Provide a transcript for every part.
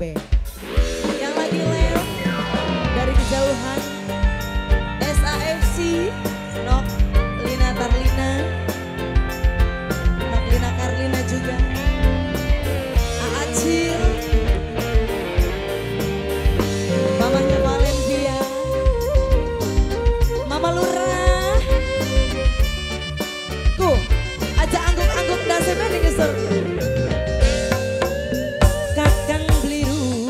B. Yang lagi lem dari kejauhan SAFC Nok Lina Tarlina, Nok Lina Karlina juga, Aacil, mamanya Valencia, Mama Lurah, ku aja anggup-anggup dasarnya dengan seru. Kakang Bliru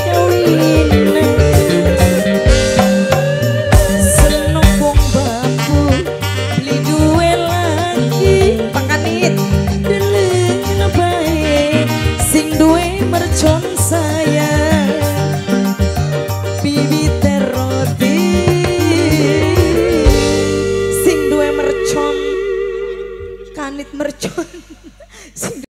anit mercon.